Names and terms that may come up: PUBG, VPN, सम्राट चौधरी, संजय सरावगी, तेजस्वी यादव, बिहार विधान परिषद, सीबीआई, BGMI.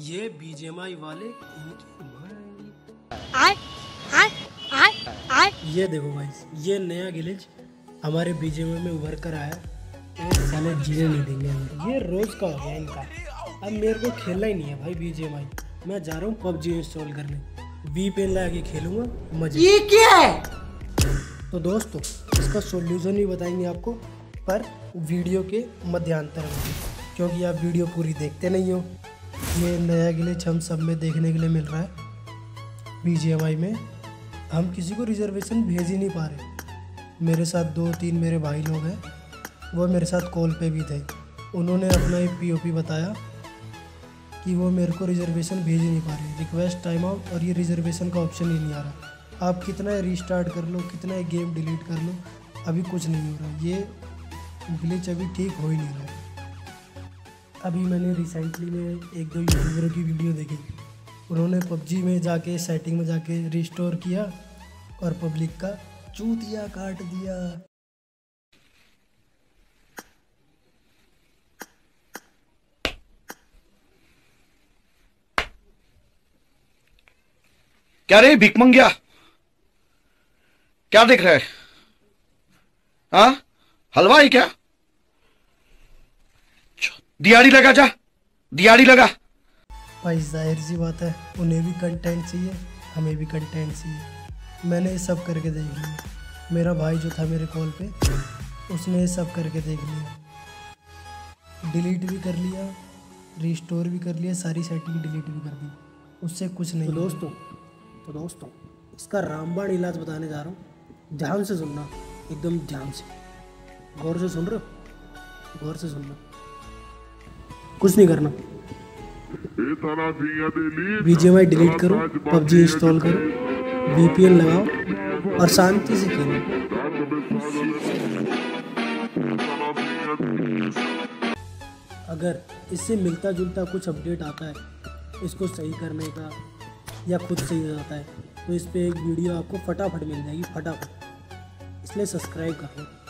ये बीजेएमआई वाले आए, आए, आए, आए। ये देखो भाई, ये नया गिलेज हमारे बीजेएमआई में उभर कर आया। साले जीने नहीं देंगे, ये रोज का हो गया इनका। अब मेरे को खेलना ही नहीं है भाई बीजेएमआई, मैं जा रहा हूँ पबजी इंस्टॉल करने, VPN लगा के खेलूंगा मजे। ये क्या है? तो दोस्तों इसका सोल्यूशन भी बताएंगे आपको, पर वीडियो के मध्यांतर में, क्योंकि आप वीडियो पूरी देखते नहीं हो। ये नया गिलेज हम सब में देखने के लिए मिल रहा है BGMI में। हम किसी को रिजर्वेशन भेज ही नहीं पा रहे। मेरे साथ 2-3 मेरे भाई लोग हैं, वो मेरे साथ कॉल पे भी थे। उन्होंने अपना एक POP बताया कि वो मेरे को रिजर्वेशन भेज ही नहीं पा रहे। रिक्वेस्ट टाइम आउट और ये रिजर्वेशन का ऑप्शन ही नहीं आ रहा। आप कितना रीस्टार्ट कर लो, कितना गेम डिलीट कर लो, अभी कुछ नहीं हो रहा। ये गिलेज अभी ठीक हो ही नहीं रहा। अभी मैंने रिसेंटली में 1-2 यूट्यूबरों की वीडियो देखी, उन्होंने PUBG में जाके सेटिंग में जाके रिस्टोर किया और पब्लिक का चूतिया काट दिया। क्या रे भिख मंगिया, क्या देख रहा है? हाँ, हलवाई क्या? दिहाड़ी लगा जा, दिहाड़ी लगा। भाई जाहिर सी बात है, उन्हें भी कंटेंट चाहिए, हमें भी कंटेंट चाहिए। मैंने ये सब करके देख लिया। मेरा भाई जो था मेरे कॉल पे, उसने ये सब करके देख लिया। डिलीट भी कर लिया, रिस्टोर भी कर लिया, सारी सेटिंग डिलीट भी कर दी, उससे कुछ नहीं। तो दोस्तों इसका रामबाण इलाज बताने जा रहा हूँ। ध्यान से सुनना, एकदम ध्यान से, गौर से सुन रहे हो, गौर से सुनना, कुछ नहीं करना। BGMI डिलीट करो, PUBG इंस्टॉल करो, VPN लगाओ और शांति से खेलो। अगर इससे मिलता जुलता कुछ अपडेट आता है इसको सही करने का, या खुद सही हो जाता है, तो इस पर एक वीडियो आपको फटाफट मिल जाएगी, फटाफट। इसलिए सब्सक्राइब करो।